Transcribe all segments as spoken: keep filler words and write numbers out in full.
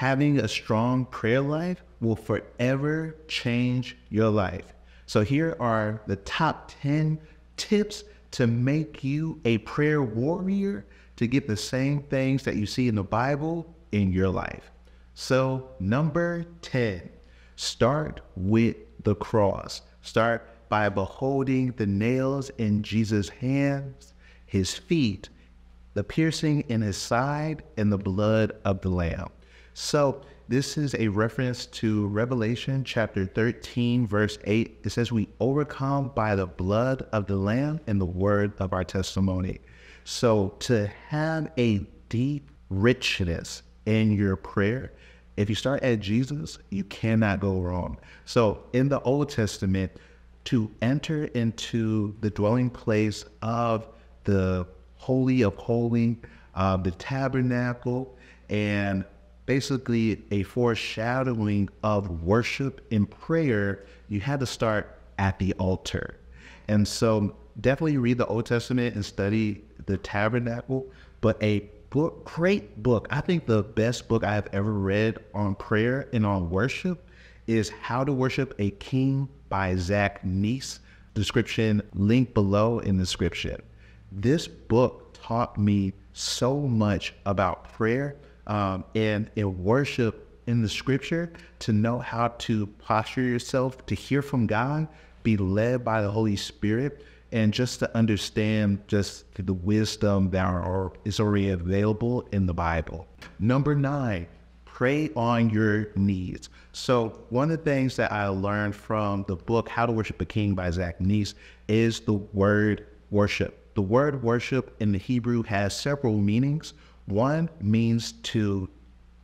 having a strong prayer life will forever change your life. So here are the top ten tips to make you a prayer warrior, to get the same things that you see in the Bible in your life. So number ten, start with the cross. Start by beholding the nails in Jesus' hands, his feet, the piercing in his side, and the blood of the Lamb. So this is a reference to Revelation chapter thirteen, verse eight. It says, we overcome by the blood of the Lamb and the word of our testimony. So to have a deep richness in your prayer, if you start at Jesus, you cannot go wrong. So in the Old Testament, to enter into the dwelling place of the Holy of Holies, uh, the tabernacle, and basically a foreshadowing of worship and prayer, you had to start at the altar. And so definitely read the Old Testament and study the tabernacle, but a book, great book, I think the best book I've ever read on prayer and on worship is How to Worship a King by Zach Neese. Description link below in the description. This book taught me so much about prayer um, and in worship in the scripture, to know how to posture yourself, to hear from God, be led by the Holy Spirit, and just to understand just the wisdom that are, is already available in the Bible. Number nine, pray on your knees. So one of the things that I learned from the book, How to Worship a King by Zach Neese, is the word worship. The word worship in the Hebrew has several meanings. One means to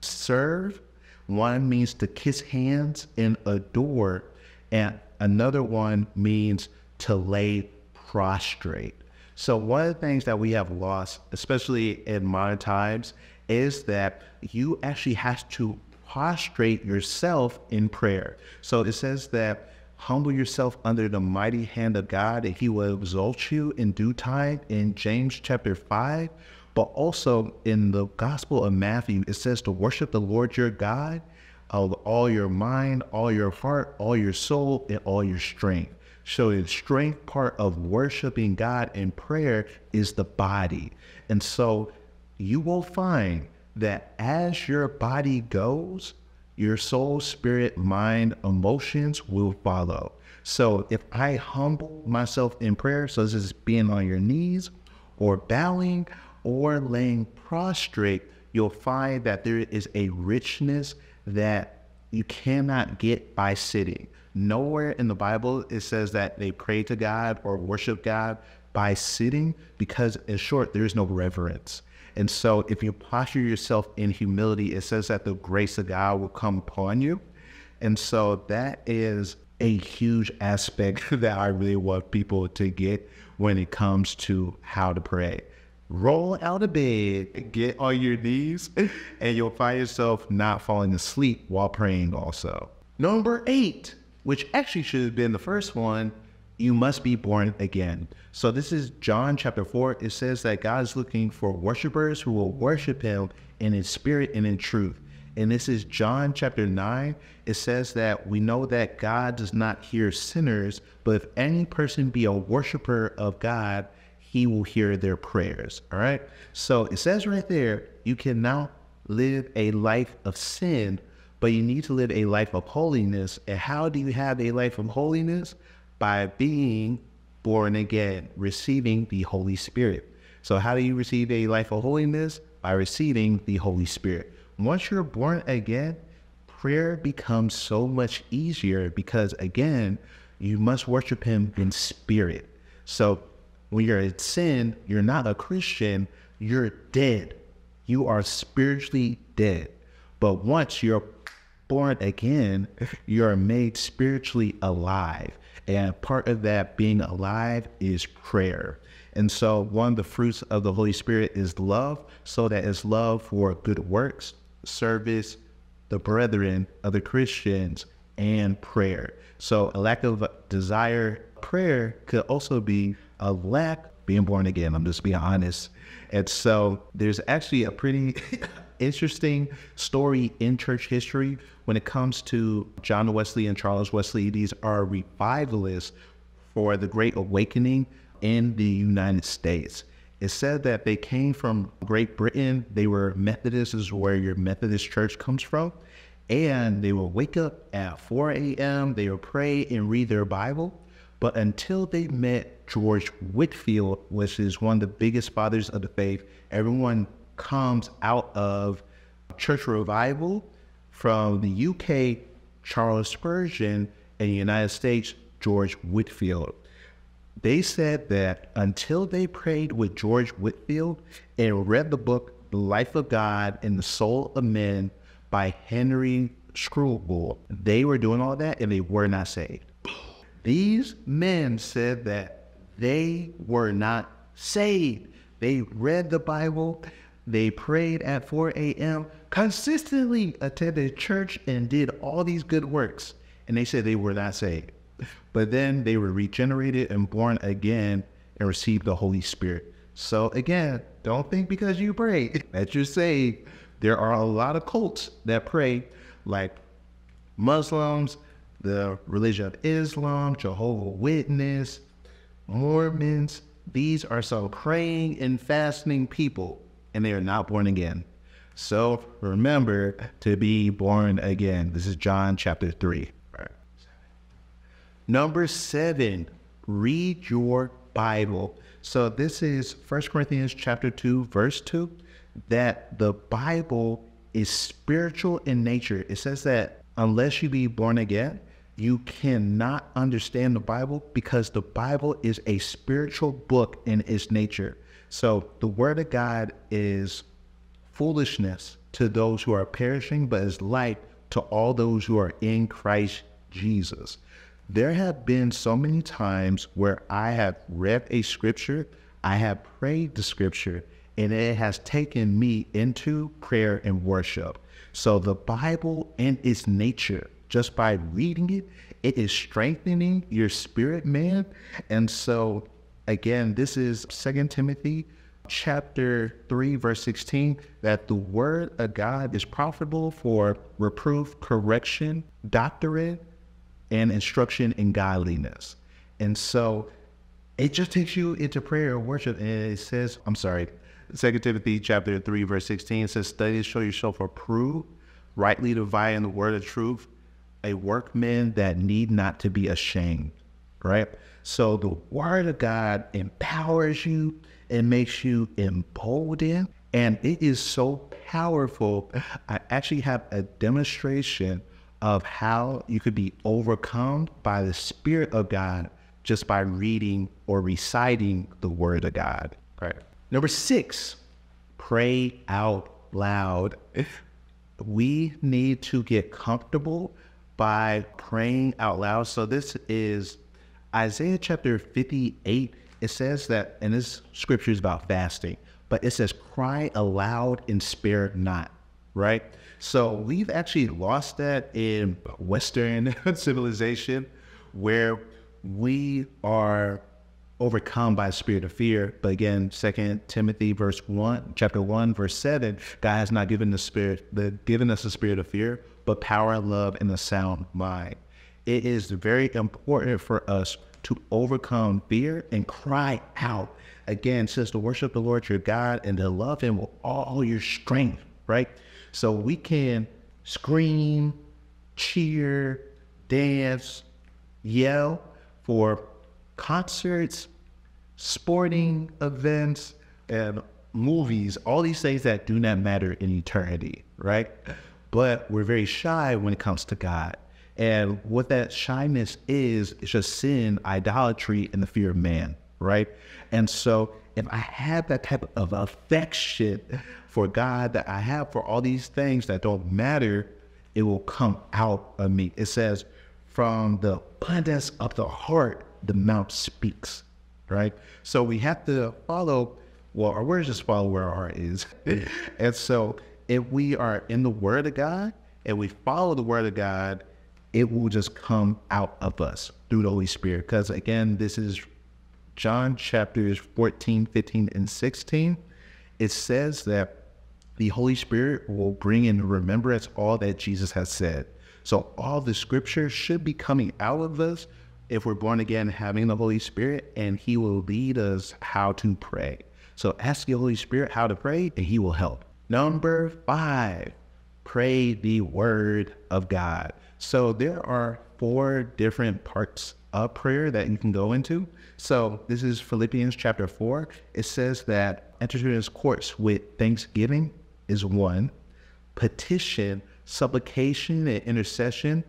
serve. One means to kiss hands and adore. And another one means to lay prostrate. So one of the things that we have lost, especially in modern times, is that you actually have to prostrate yourself in prayer. So it says that humble yourself under the mighty hand of God, and he will exalt you in due time in James chapter five. But also in the Gospel of Matthew, it says to worship the Lord your God of all your mind, all your heart, all your soul, and all your strength. So the strength part of worshiping God in prayer is the body. And so you will find that as your body goes, your soul, spirit, mind, emotions will follow. So if I humble myself in prayer, so this is being on your knees or bowing or laying prostrate, you'll find that there is a richness that you cannot get by sitting. Nowhere in the Bible it says that they pray to God or worship God by sitting, because in short, there is no reverence. And so if you posture yourself in humility, it says that the grace of God will come upon you. And so that is a huge aspect that I really want people to get when it comes to how to pray. Roll out of bed, get on your knees, and you'll find yourself not falling asleep while praying also. Number eight, which actually should have been the first one, you must be born again. So this is John chapter four. It says that God is looking for worshipers who will worship him in his spirit and in truth. And this is John chapter nine. It says that we know that God does not hear sinners, but if any person be a worshiper of God, he will hear their prayers. All right. So it says right there, you cannot live a life of sin, but you need to live a life of holiness. And how do you have a life of holiness? By being born again, receiving the Holy Spirit. So how do you receive a life of holiness? By receiving the Holy Spirit. Once you're born again, prayer becomes so much easier because, again, you must worship him in spirit. So when you're in sin, you're not a Christian, you're dead. You are spiritually dead. But once you're born again, you're made spiritually alive. And part of that being alive is prayer. And so one of the fruits of the Holy Spirit is love. So that is love for good works, service, the brethren, other Christians, and prayer. So a lack of desire, prayer could also be a lack being born again. I'm just being honest. And so there's actually a pretty interesting story in church history when it comes to John Wesley and Charles Wesley. These are revivalists for the Great Awakening in the United States. It said that they came from Great Britain. They were Methodists, is where your Methodist church comes from. And they would wake up at four A M They would pray and read their Bible. But until they met George Whitfield, which is one of the biggest fathers of the faith, everyone comes out of church revival from the U K, Charles Spurgeon, and the United States, George Whitfield. They said that until they prayed with George Whitfield and read the book, The Life of God and the Soul of Men by Henry Scruble, they were doing all that and they were not saved. These men said that they were not saved. They read the Bible, they prayed at four A M, consistently attended church and did all these good works. And they said they were not saved. But then they were regenerated and born again and received the Holy Spirit. So again, don't think because you pray that you're saved. There are a lot of cults that pray, like Muslims, the religion of Islam, Jehovah's Witness, Mormons. These are some praying and fasting people, and they are not born again. So remember to be born again. This is John chapter three. Number seven, read your Bible. So this is First Corinthians chapter two, verse two, that the Bible is spiritual in nature. It says that unless you be born again, you cannot understand the Bible because the Bible is a spiritual book in its nature. So the word of God is foolishness to those who are perishing, but is light to all those who are in Christ Jesus. There have been so many times where I have read a scripture, I have prayed the scripture, and it has taken me into prayer and worship. So the Bible in its nature, just by reading it, it is strengthening your spirit, man. And so again, this is Second Timothy chapter three, verse sixteen, that the word of God is profitable for reproof, correction, doctrine, and instruction in godliness. And so it just takes you into prayer and worship. And it says, I'm sorry, Second Timothy chapter three, verse sixteen says, study to show yourself approved, rightly dividing the word of truth, a workman that need not to be ashamed, right? So the word of God empowers you, it makes you emboldened, and it is so powerful. I actually have a demonstration of how you could be overcome by the Spirit of God just by reading or reciting the Word of God. All right. Number six, pray out loud. We need to get comfortable by praying out loud. So this is Isaiah chapter fifty-eight. It says that, and this scripture is about fasting, but it says, cry aloud and spare not, right? So we've actually lost that in Western civilization, where we are overcome by a spirit of fear. But again, Second Timothy verse one, chapter one, verse seven, God has not given the spirit, the given us a spirit of fear, but power, love, and a sound mind. It is very important for us to overcome fear and cry out. Again, says to worship the Lord your God and to love him with all your strength, right? So we can scream, cheer, dance, yell for concerts, sporting events, and movies, all these things that do not matter in eternity, right? But we're very shy when it comes to God. And what that shyness is, it's just sin, idolatry, and the fear of man, right? And so if I have that type of affection for God that I have for all these things that don't matter, it will come out of me. It says, from the abundance of the heart, the mouth speaks, right? So we have to follow, well, our words just follow where our heart is. And so if we are in the word of God and we follow the word of God, it will just come out of us through the Holy Spirit. Because again, this is John chapters fourteen, fifteen, and sixteen, it says that the Holy Spirit will bring in remembrance all that Jesus has said. So all the scripture should be coming out of us if we're born again, having the Holy Spirit, and he will lead us how to pray. So ask the Holy Spirit how to pray, and he will help. Number five, pray the word of God. So there are four different parts of prayer that you can go into. So this is Philippians chapter four. It says that enter into his courts with thanksgiving is one. Petition, supplication, and intercession.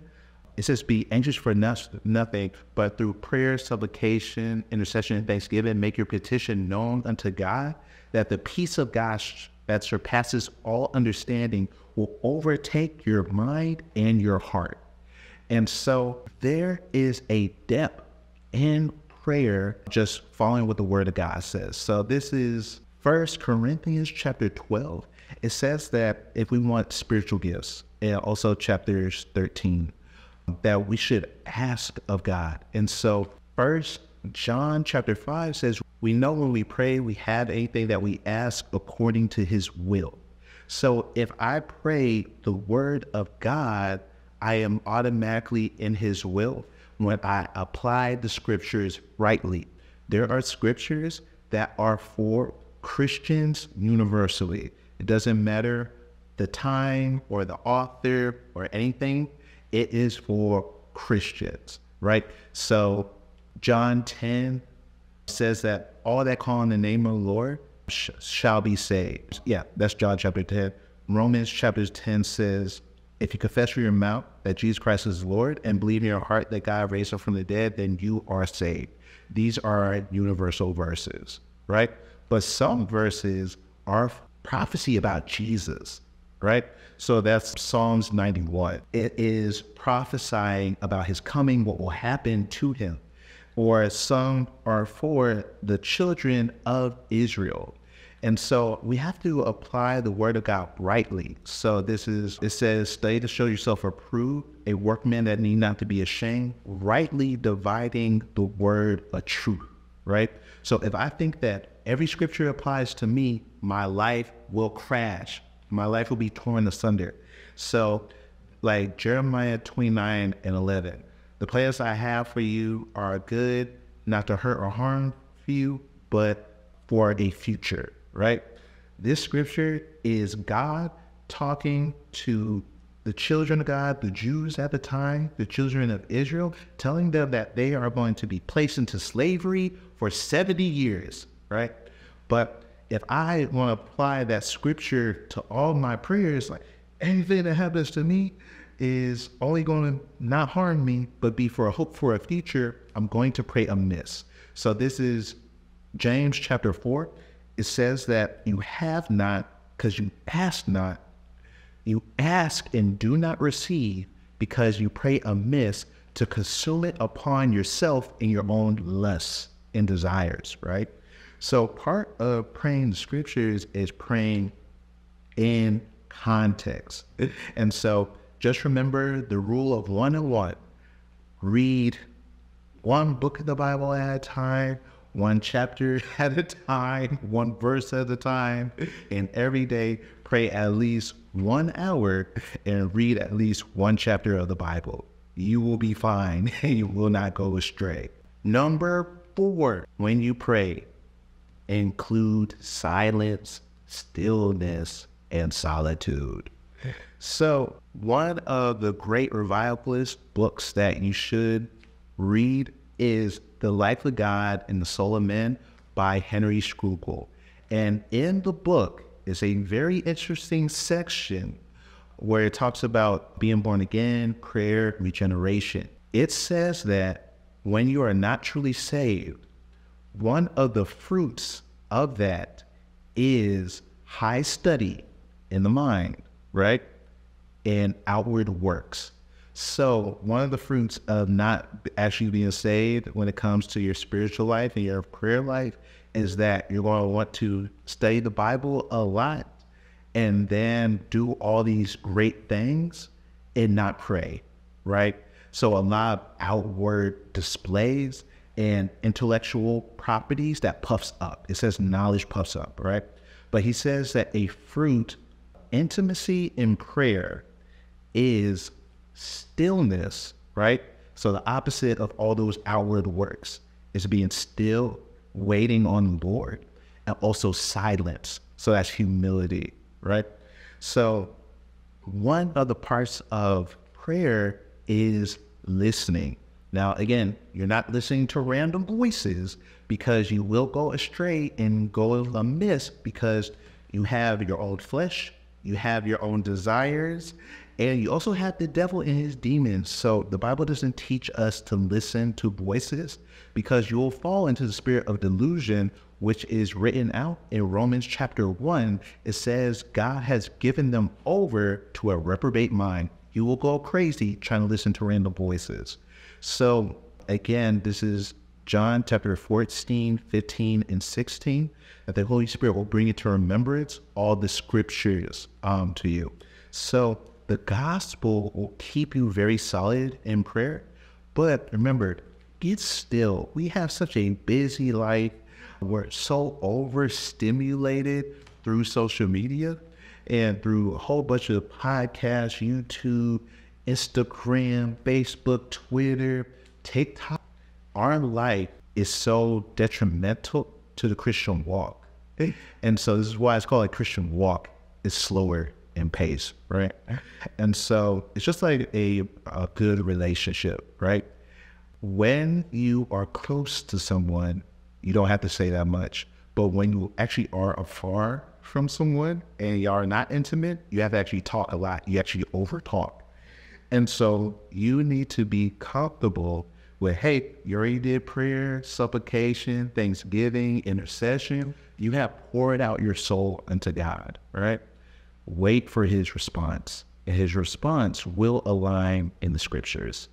It says be anxious for nothing, but through prayer, supplication, intercession, and thanksgiving, make your petition known unto God, that the peace of God that surpasses all understanding will overtake your mind and your heart. And so there is a depth in prayer, just following what the word of God says. So this is First Corinthians chapter twelve. It says that if we want spiritual gifts, and also chapters thirteen, that we should ask of God. And so First John chapter five says, we know when we pray, we have anything that we ask according to his will. So if I pray the word of God, I am automatically in his will when I apply the scriptures rightly. There are scriptures that are for Christians universally. It doesn't matter the time or the author or anything. It is for Christians, right? So John ten says that all that call on the name of the Lord sh shall be saved. Yeah, that's John chapter ten. Romans chapter ten says, if you confess with your mouth that Jesus Christ is Lord and believe in your heart that God raised him from the dead, then you are saved. These are universal verses, right? But some verses are prophecy about Jesus, right? So that's Psalms ninety-one. It is prophesying about his coming, what will happen to him. Or some are for the children of Israel. And so we have to apply the word of God rightly. So this is, it says, study to show yourself approved, a workman that need not to be ashamed, rightly dividing the word of truth, right? So if I think that every scripture applies to me, my life will crash. My life will be torn asunder. So like Jeremiah twenty-nine and eleven, the plans I have for you are good, not to hurt or harm you, but for a future. Right? This scripture is God talking to the children of God, the Jews at the time, the children of Israel, telling them that they are going to be placed into slavery for seventy years, right? But if I want to apply that scripture to all my prayers, like anything that happens to me is only going to not harm me, but be for a hope for a future, I'm going to pray amiss. So this is James chapter four. It says that you have not because you ask not. You ask and do not receive because you pray amiss to consume it upon yourself in your own lusts and desires, right? So part of praying the scriptures is praying in context. And so just remember the rule of one and one. Read one book of the Bible at a time, one chapter at a time, one verse at a time, and every day pray at least one hour and read at least one chapter of the Bible. You will be fine and you will not go astray. Number four, when you pray, include silence, stillness, and solitude. So one of the great revivalist books that you should read is The Life of God and the Soul of Man by Henry Scruble. And in the book is a very interesting section where it talks about being born again, prayer, regeneration. It says that when you are not truly saved, one of the fruits of that is high study in the mind, right? And outward works. So one of the fruits of not actually being saved when it comes to your spiritual life and your prayer life is that you're going to want to study the Bible a lot and then do all these great things and not pray, right? So a lot of outward displays and intellectual properties that puffs up. It says knowledge puffs up, right? But he says that a fruit, intimacy in prayer, is stillness, right? So the opposite of all those outward works is being still, waiting on the Lord, and also silence. So that's humility, right? So one of the parts of prayer is listening. Now, again, you're not listening to random voices, because you will go astray and go amiss, because you have your own flesh, you have your own desires, and you also have the devil and his demons. So the Bible doesn't teach us to listen to voices, because you will fall into the spirit of delusion, which is written out in Romans chapter one. It says God has given them over to a reprobate mind. You will go crazy trying to listen to random voices. So again, this is John chapter fourteen, fifteen, and sixteen, that the Holy Spirit will bring into remembrance all the scriptures um, to you. So the gospel will keep you very solid in prayer. But remember, get still. We have such a busy life. We're so overstimulated through social media and through a whole bunch of podcasts, YouTube, Instagram, Facebook, Twitter, TikTok. Our life is so detrimental to the Christian walk. And so this is why it's called a Christian walk. It's slower in pace, right? And so it's just like a, a good relationship, right? When you are close to someone, you don't have to say that much. But when you actually are afar from someone and you are not intimate, you have to actually talk a lot. You actually over talk. And so you need to be comfortable with, hey, you already did prayer, supplication, thanksgiving, intercession. You have poured out your soul unto God, right? Wait for his response. And his response will align in the scriptures.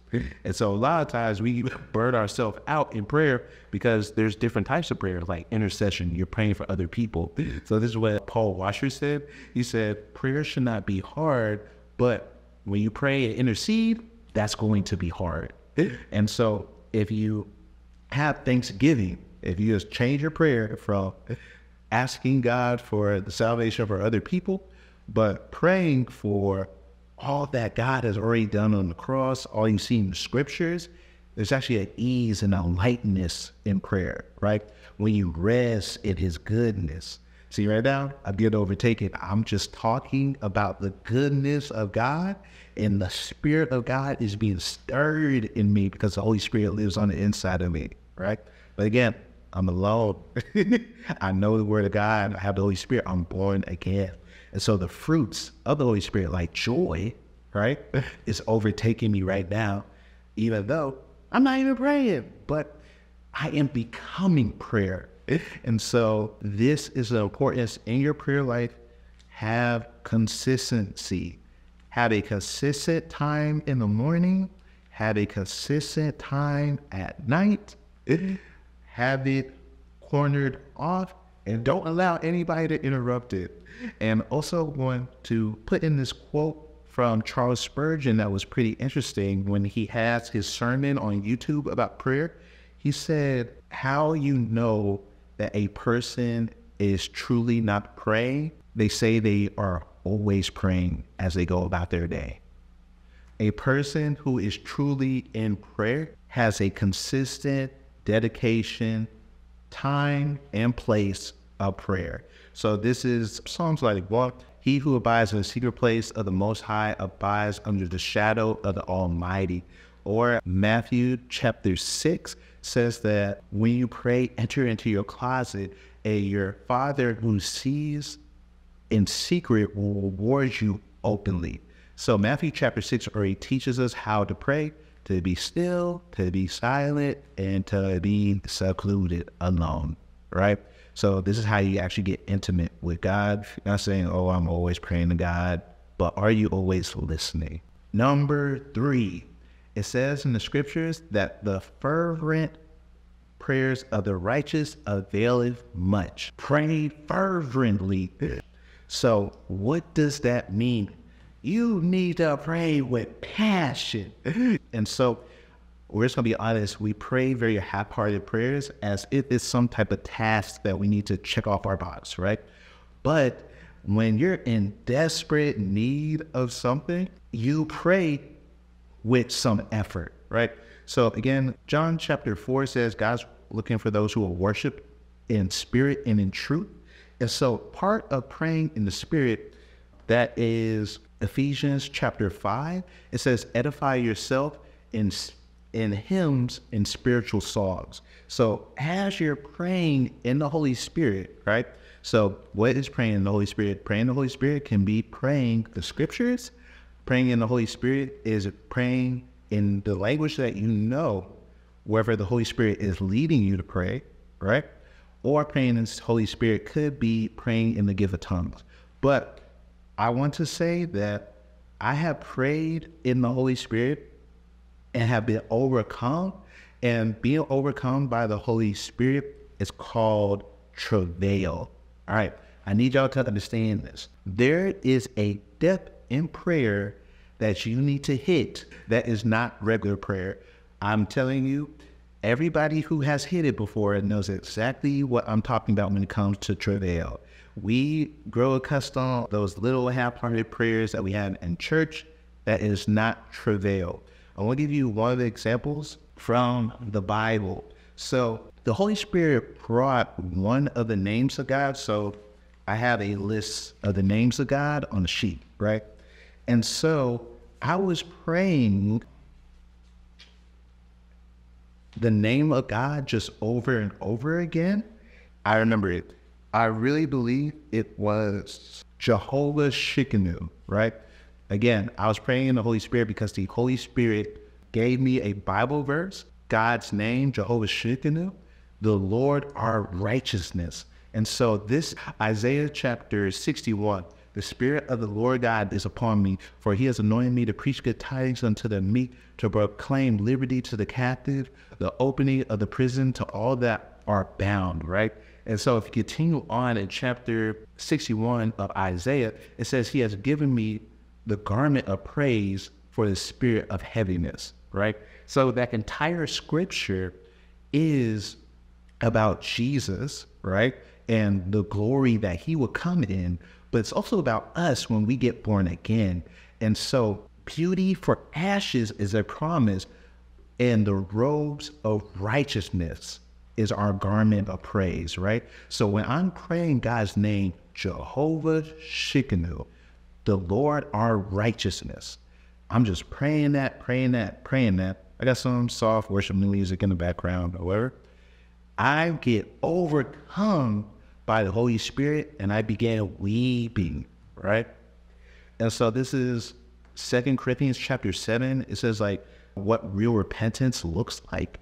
And so a lot of times we burn ourselves out in prayer, because there's different types of prayer, like intercession. You're praying for other people. So this is what Paul Washer said. He said, prayer should not be hard, but when you pray and intercede, that's going to be hard. And so if you have thanksgiving, if you just change your prayer from asking God for the salvation for other people, but praying for all that God has already done on the cross, all you see in the scriptures, there's actually an ease and a lightness in prayer, right? When you rest in his goodness. See, right now, I'm getting overtaken. I'm just talking about the goodness of God, and the Spirit of God is being stirred in me, because the Holy Spirit lives on the inside of me, right? But again, I'm alone. I know the Word of God. I have the Holy Spirit. I'm born again. And so the fruits of the Holy Spirit, like joy, right, is overtaking me right now, even though I'm not even praying, but I am becoming prayer. And so this is the importance in your prayer life. Have consistency. Have a consistent time in the morning. Have a consistent time at night. Have it cornered off, and don't allow anybody to interrupt it. And also want to put in this quote from Charles Spurgeon that was pretty interesting when he has his sermon on YouTube about prayer. He said, how you know that a person is truly not praying, they say they are always praying as they go about their day. A person who is truly in prayer has a consistent dedication, time and place of prayer. So this is Psalms like what? He who abides in the secret place of the Most High abides under the shadow of the Almighty. Or Matthew chapter six says that when you pray, enter into your closet, and your Father who sees in secret will reward you openly. So Matthew chapter six already teaches us how to pray, to be still, to be silent, and to be secluded alone, right? So this is how you actually get intimate with God. You're not saying, oh, I'm always praying to God, but are you always listening? Number three, it says in the scriptures that the fervent prayers of the righteous availeth much. Pray fervently. So what does that mean? You need to pray with passion. And so we're just going to be honest, we pray very half-hearted prayers as if it's some type of task that we need to check off our box, right? But when you're in desperate need of something, you pray with some effort, right? So again, John chapter four says God's looking for those who will worship in spirit and in truth. And so part of praying in the spirit, that is Ephesians chapter five. It says, edify yourself in in hymns and spiritual songs. So as you're praying in the Holy Spirit, right? So what is praying in the Holy Spirit? Praying in the Holy Spirit can be praying the scriptures. Praying in the Holy Spirit is praying in the language that you know, wherever the Holy Spirit is leading you to pray, right? Or praying in the Holy Spirit could be praying in the gift of tongues. But I want to say that I have prayed in the Holy Spirit and have been overcome, and being overcome by the Holy Spirit is called travail. All right, I need y'all to understand this. There is a depth in prayer that you need to hit that is not regular prayer. I'm telling you, everybody who has hit it before knows exactly what I'm talking about when it comes to travail. We grow accustomed to those little half-hearted prayers that we have in church that is not travail. I want to give you one of the examples from the Bible. So the Holy Spirit brought one of the names of God. So I have a list of the names of God on a sheet, right? And so I was praying the name of God just over and over again. I remember it. I really believe it was Jehovah Tsidkenu, right? Again, I was praying in the Holy Spirit because the Holy Spirit gave me a Bible verse, God's name, Jehovah Tsidkenu, the Lord our righteousness. And so this Isaiah chapter sixty-one, the Spirit of the Lord God is upon me, for he has anointed me to preach good tidings unto the meek, to proclaim liberty to the captive, the opening of the prison to all that are bound, right? And so if you continue on in chapter sixty-one of Isaiah, it says he has given me the garment of praise for the spirit of heaviness, right? So that entire scripture is about Jesus, right? And the glory that he will come in, but it's also about us when we get born again. And so beauty for ashes is a promise, and the robes of righteousness is our garment of praise, right? So when I'm praying God's name, Jehovah Tsidkenu, the Lord our righteousness, I'm just praying that, praying that, praying that. I got some soft worship music in the background, however. I get overcome by the Holy Spirit, and I began weeping, right? And so this is Second Corinthians chapter seven. It says like what real repentance looks like.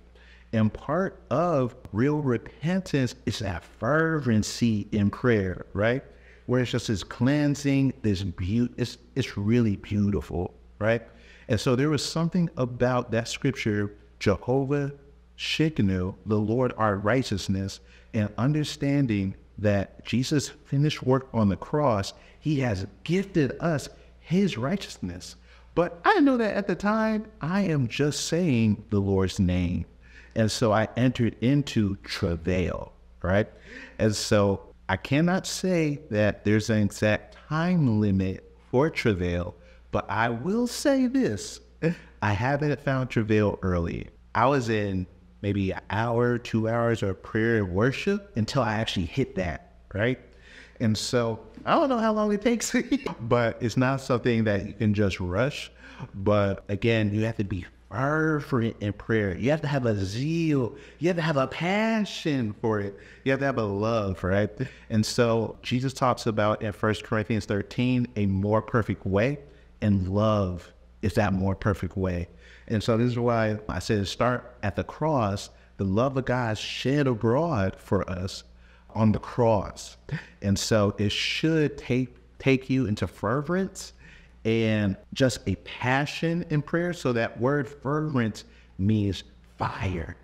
And part of real repentance is that fervency in prayer, right? Where it's just this cleansing, this beauty, it's, it's really beautiful, right? And so there was something about that scripture, Jehovah Tsidkenu, the Lord our righteousness, and understanding that Jesus' finished work on the cross, he has gifted us his righteousness. But I know that at the time, I am just saying the Lord's name. And so I entered into travail, right? And so I cannot say that there's an exact time limit for travail, but I will say this. I haven't found travail early. I was in maybe an hour, two hours of prayer and worship until I actually hit that, right? And so I don't know how long it takes, but it's not something that you can just rush. But again, you have to be fervent in prayer. You have to have a zeal. You have to have a passion for it. You have to have a love, right? And so Jesus talks about in First Corinthians thirteen, a more perfect way, and love is that more perfect way. And so this is why I said start at the cross. The love of God shed abroad for us on the cross. And so it should take take you into fervence and just a passion in prayer. So that word fervent means fire,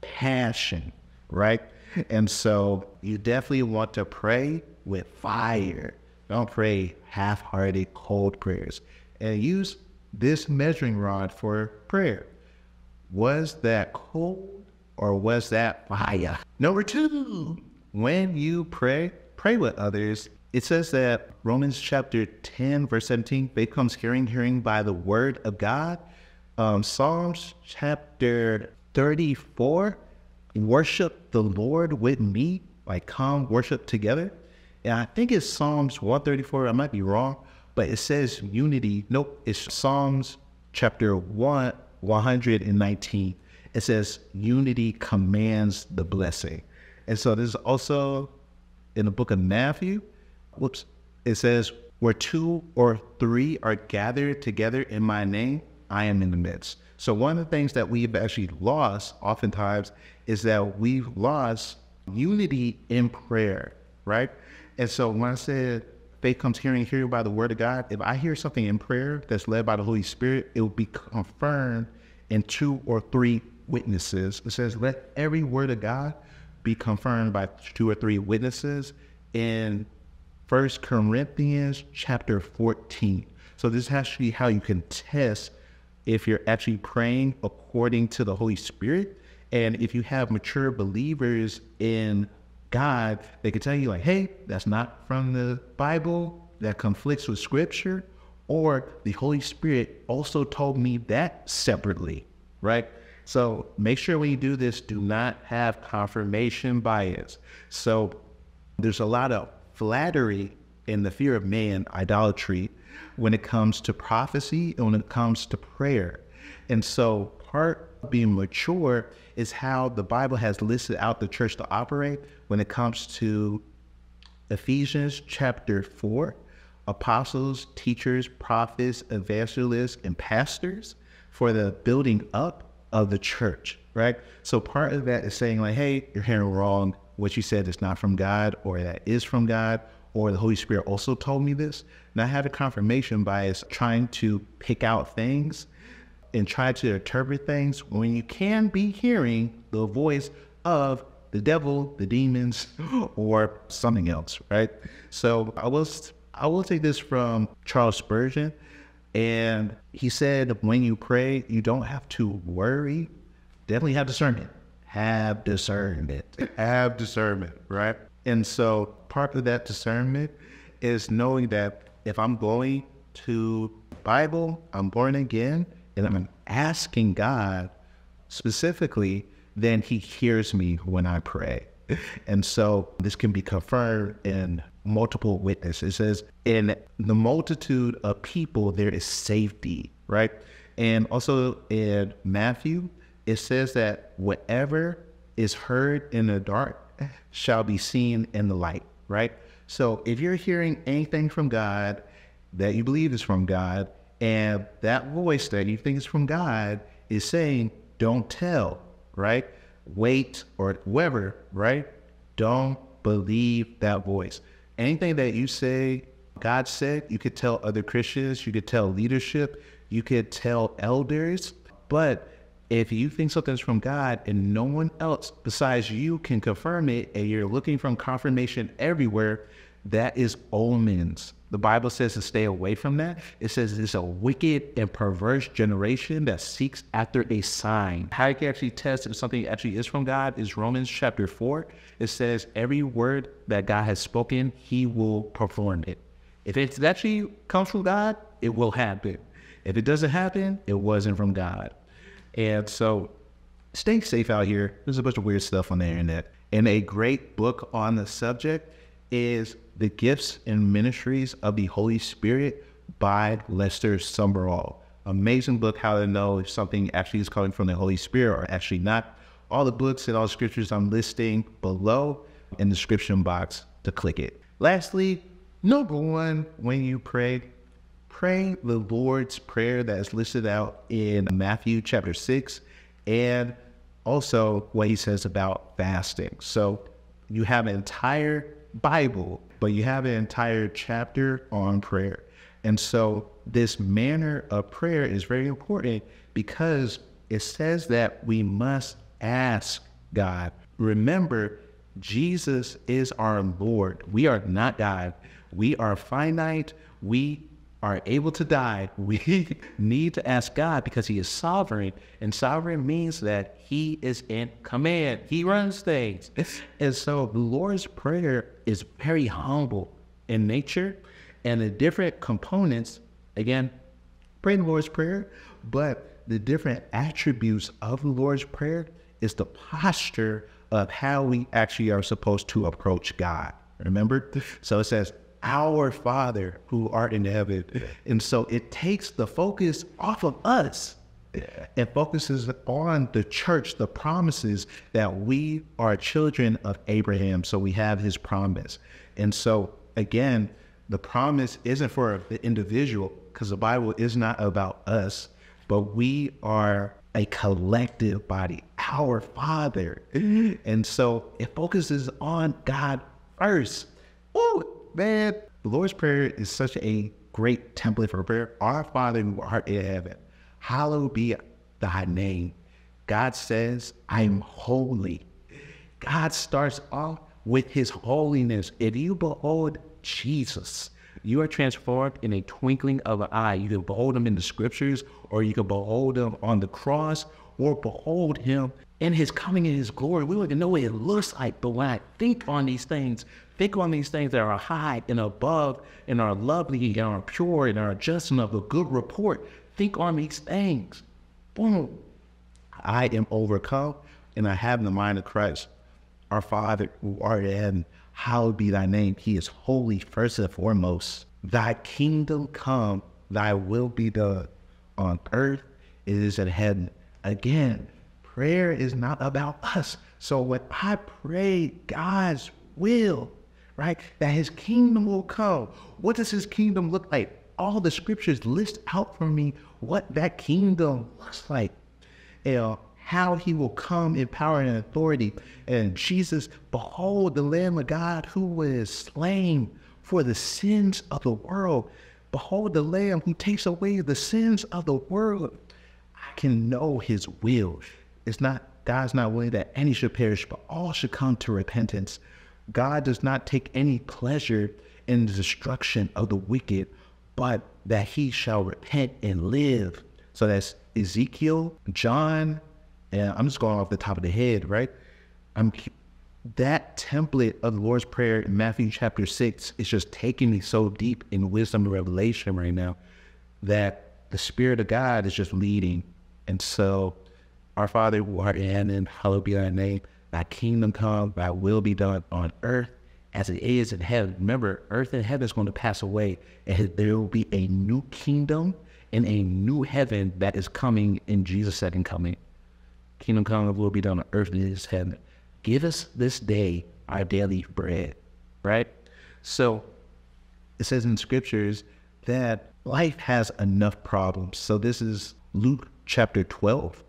passion, right? And so you definitely want to pray with fire. Don't pray half-hearted, cold prayers. And use this measuring rod for prayer. Was that cold or was that fire? Number two, when you pray, pray with others. It says that Romans chapter ten, verse seventeen, faith comes hearing, hearing by the word of God. Um, Psalms chapter thirty-four, worship the Lord with me, like come worship together. And I think it's Psalms one thirty-four, I might be wrong, but it says unity. Nope, it's Psalms chapter one, one nineteen. It says unity commands the blessing. And so this is also in the book of Matthew. Whoops. It says, where two or three are gathered together in my name, I am in the midst. So one of the things that we've actually lost oftentimes is that we've lost unity in prayer, right? And so when I said faith comes hearing, hearing by the word of God, if I hear something in prayer that's led by the Holy Spirit, it will be confirmed in two or three witnesses. It says, let every word of God be confirmed by two or three witnesses in First Corinthians chapter fourteen. So this is actually how you can test if you're actually praying according to the Holy Spirit. And if you have mature believers in God, they can tell you like, hey, that's not from the Bible, that conflicts with scripture, or the Holy Spirit also told me that separately, right? So make sure when you do this, do not have confirmation bias. So there's a lot of flattery and the fear of man, idolatry, when it comes to prophecy and when it comes to prayer. And so part of being mature is how the Bible has listed out the church to operate when it comes to Ephesians chapter four, apostles, teachers, prophets, evangelists, and pastors for the building up of the church, right? So part of that is saying like, hey, you're hearing wrong. What you said is not from God, or that is from God, or the Holy Spirit also told me this. Not having confirmation bias, trying to pick out things and try to interpret things when you can be hearing the voice of the devil, the demons, or something else, right? So I will, I will take this from Charles Spurgeon, and he said, when you pray, you don't have to worry. Definitely have discernment. Have discernment. Have discernment, right? And so part of that discernment is knowing that if I'm going to the Bible, I'm born again, and I'm asking God specifically, then he hears me when I pray. And so this can be confirmed in multiple witnesses. It says, in the multitude of people, there is safety, right? And also in Matthew, it says that whatever is heard in the dark shall be seen in the light, right? So if you're hearing anything from God that you believe is from God, and that voice that you think is from God is saying, don't tell, right? Wait, or whoever, right? Don't believe that voice. Anything that you say, God said, you could tell other Christians, you could tell leadership, you could tell elders, but if you think something's from God and no one else besides you can confirm it, and you're looking for confirmation everywhere, that is omens. The Bible says to stay away from that. It says it's a wicked and perverse generation that seeks after a sign. How you can actually test if something actually is from God is Romans chapter four. It says every word that God has spoken, he will perform it. If it actually comes from God, it will happen. If it doesn't happen, it wasn't from God. And so stay safe out here. There's a bunch of weird stuff on the internet. And a great book on the subject is The Gifts and Ministries of the Holy Spirit by Lester Sumrall. Amazing book, how to know if something actually is coming from the Holy Spirit or actually not. All the books and all the scriptures I'm listing below in the description box to click it. Lastly, number one, when you pray, pray the Lord's Prayer that is listed out in Matthew chapter six, and also what he says about fasting. So you have an entire Bible, but you have an entire chapter on prayer. And so this manner of prayer is very important because it says that we must ask God. Remember, Jesus is our Lord. We are not God. We are finite. We are able to die, we need to ask God, because he is sovereign, and sovereign means that he is in command. He runs things. And so the Lord's Prayer is very humble in nature, and the different components, again, pray the Lord's Prayer, but the different attributes of the Lord's Prayer is the posture of how we actually are supposed to approach God. Remember? So it says, our Father who art in heaven. Yeah. And so it takes the focus off of us. Yeah. It focuses on the church, the promises that we are children of Abraham. So we have his promise. And so again, the promise isn't for the individual, because the Bible is not about us, but we are a collective body, our Father. And so it focuses on God first. Ooh, man, the Lord's Prayer is such a great template for prayer. Our Father who art in heaven, hallowed be thy name. God says, I am holy. God starts off with his holiness. If you behold Jesus, you are transformed in a twinkling of an eye. You can behold him in the scriptures, or you can behold him on the cross, or behold him in his coming in his glory. We want to know what it looks like, but when I think on these things, think on these things that are high and above and are lovely and are pure and are just and of a good report, think on these things. Boom. I am overcome and I have the mind of Christ. Our Father who art in heaven, hallowed be thy name. He is holy first and foremost. Thy kingdom come, thy will be done on earth as it is in heaven. Again, prayer is not about us. So when I pray God's will, right, that his kingdom will come, what does his kingdom look like? All the scriptures list out for me what that kingdom looks like, you know, how he will come in power and authority. And Jesus, behold the Lamb of God who was slain for the sins of the world. Behold the Lamb who takes away the sins of the world. Can know his will. It's not, God's not willing that any should perish, but all should come to repentance. God does not take any pleasure in the destruction of the wicked, but that he shall repent and live. So that's Ezekiel, John, and I'm just going off the top of the head, right? I'm that template of the Lord's Prayer in Matthew chapter six is just taking me so deep in wisdom and revelation right now that the Spirit of God is just leading. And so, our Father who art in heaven, hallowed be thy name. Thy kingdom come, thy will be done on earth as it is in heaven. Remember, earth and heaven is going to pass away, and there will be a new kingdom and a new heaven that is coming in Jesus' second coming. Kingdom come, will be done on earth as it is heaven. Give us this day our daily bread, right? So, it says in scriptures that life has enough problems. So this is Luke chapter twelve.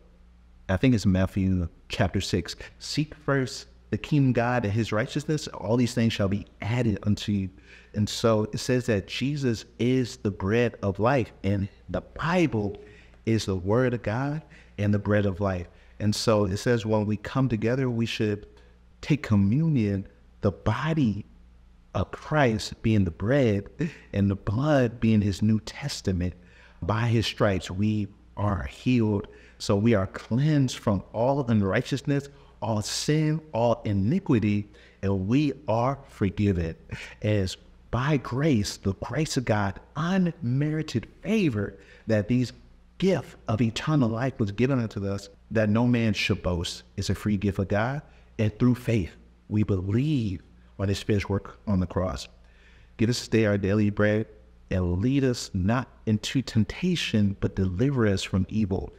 I think it's Matthew chapter six. Seek first the kingdom of God and his righteousness. All these things shall be added unto you. And so it says that Jesus is the bread of life, and the Bible is the word of God and the bread of life. And so it says when we come together, we should take communion, the body of Christ being the bread and the blood being his New Testament. By his stripes we are healed. So we are cleansed from all unrighteousness, all sin, all iniquity, and we are forgiven. As by grace, the grace of God, unmerited favor, that these gift of eternal life was given unto us, that no man should boast. It's a free gift of God, and through faith we believe on his finished work on the cross. Give us today our daily bread, and lead us not into temptation, but deliver us from evil.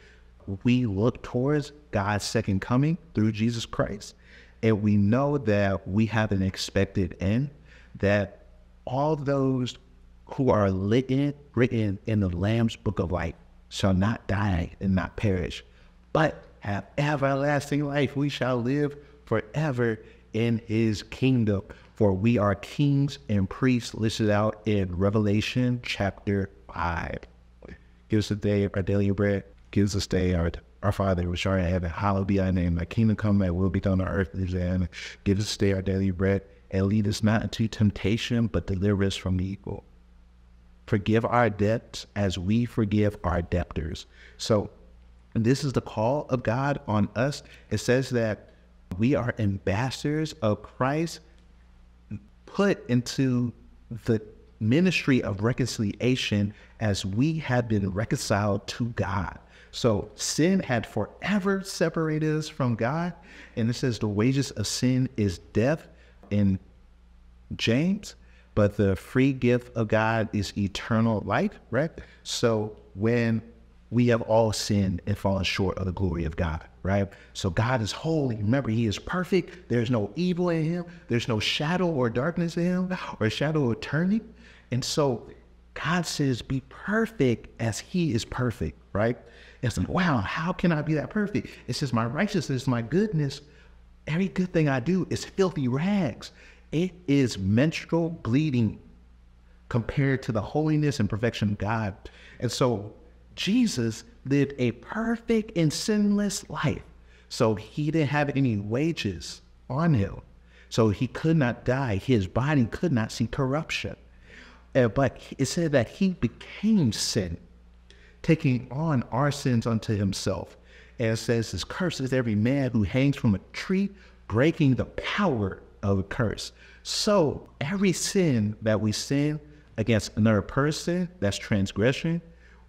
We look towards God's second coming through Jesus Christ, and we know that we have an expected end, that all those who are written, written in the Lamb's book of life shall not die and not perish, but have everlasting life. We shall live forever in his kingdom, for we are kings and priests, listed out in Revelation chapter five. Give us today our daily bread. Give us this day our, our Father, which art in heaven, hallowed be thy name. Thy kingdom come, thy will be done on earth as it is in heaven. Give us this day our daily bread, and lead us not into temptation, but deliver us from evil. forgive our debts as we forgive our debtors. So this is the call of God on us. It says that we are ambassadors of Christ put into the ministry of reconciliation as we have been reconciled to God. So sin had forever separated us from God. And it says the wages of sin is death in James, but the free gift of God is eternal life, right? So when we have all sinned and fallen short of the glory of God, right? So God is holy. Remember, he is perfect. There's no evil in him. There's no shadow or darkness in him or shadow of turning. And so God says, be perfect as he is perfect, right? It's like, wow, how can I be that perfect? It says my righteousness, my goodness, every good thing I do is filthy rags. It is menstrual bleeding compared to the holiness and perfection of God. And so Jesus lived a perfect and sinless life. So he didn't have any wages on him. So he could not die. His body could not see corruption. Uh, but it said that he became sin, taking on our sins unto himself. And it says, this curse is every man who hangs from a tree, breaking the power of a curse. So every sin that we sin against another person, that's transgression.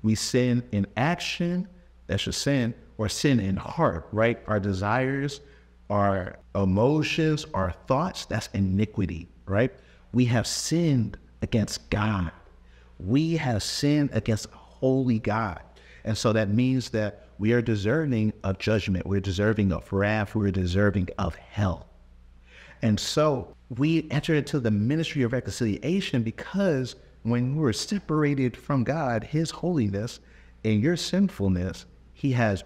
We sin in action, that's your sin, or sin in heart, right? Our desires, our emotions, our thoughts, that's iniquity, right? We have sinned against God. We have sinned against a holy God. And so that means that we are deserving of judgment. We're deserving of wrath. We're deserving of hell. And so we enter into the ministry of reconciliation because when we're separated from God, his holiness and your sinfulness, he has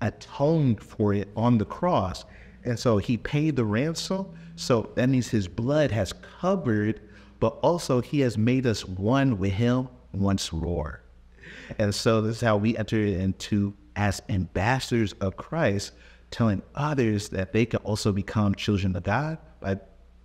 atoned for it on the cross. And so he paid the ransom. So that means his blood has covered, but also he has made us one with him once more. And so this is how we enter into as ambassadors of Christ, telling others that they can also become children of God by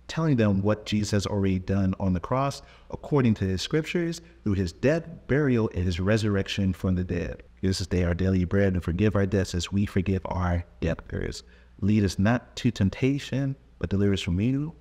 telling them what Jesus has already done on the cross, according to his scriptures, through his death, burial, and his resurrection from the dead. Give us this day our daily bread, and forgive our debts as we forgive our debtors. Lead us not to temptation, but deliver us from evil.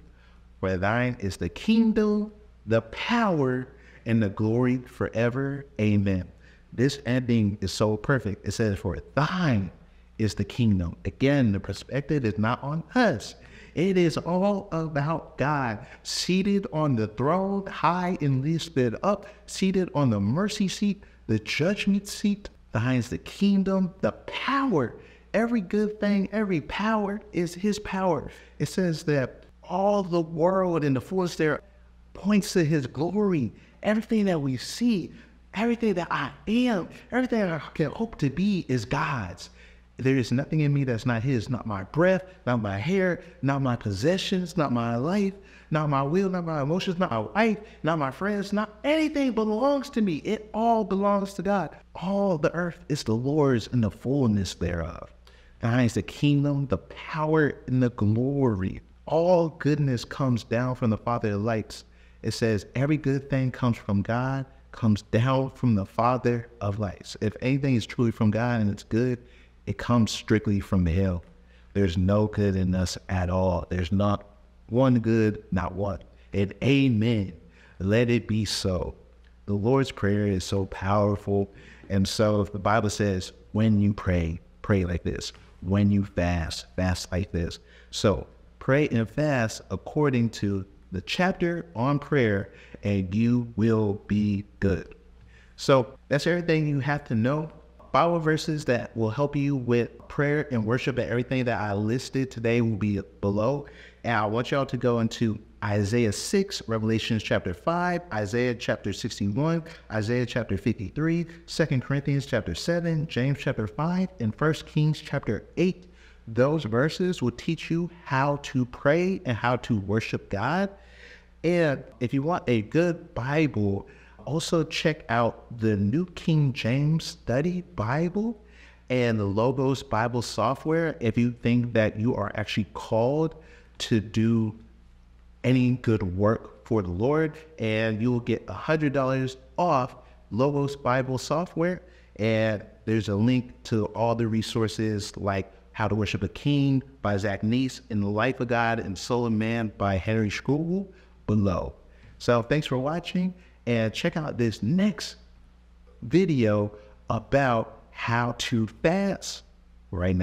For thine is the kingdom, the power, and the glory forever. Amen. This ending is so perfect. It says, for thine is the kingdom. Again, the perspective is not on us. It is all about God, seated on the throne, high and lifted up, seated on the mercy seat, the judgment seat. Thine is the kingdom, the power. Every good thing, every power is his power. It says that all the world and the fullness there points to his glory. Everything that we see, everything that I am, everything that I can hope to be is God's. There is nothing in me that's not his, not my breath, not my hair, not my possessions, not my life, not my will, not my emotions, not my wife, not my friends, not anything belongs to me. It all belongs to God. All the earth is the Lord's and the fullness thereof. Thine is the kingdom, the power, and the glory. All goodness comes down from the Father of lights. It says every good thing comes from God, comes down from the Father of lights. If anything is truly from God and it's good, it comes strictly from hell. There's no good in us at all. There's not one good, not one. And amen. Let it be so. The Lord's Prayer is so powerful. And so if the Bible says, when you pray, pray like this. When you fast, fast like this. So pray and fast according to the chapter on prayer, and you will be good. So that's everything you have to know. Bible verses that will help you with prayer and worship and everything that I listed today will be below. And I want y'all to go into Isaiah six, Revelations chapter five, Isaiah chapter sixty-one, Isaiah chapter fifty-three, Second Corinthians chapter seven, James chapter five, and First Kings chapter eight. Those verses will teach you how to pray and how to worship God. And if you want a good Bible, also check out the New King James Study Bible and the Logos Bible software if you think that you are actually called to do any good work for the Lord, and you will get one hundred dollars off Logos Bible software. And there's a link to all the resources like How to Worship a King by Zach Neese and The Life of God and Soul of Man by Henry Skruble below. So thanks for watching, and check out this next video about how to fast right now.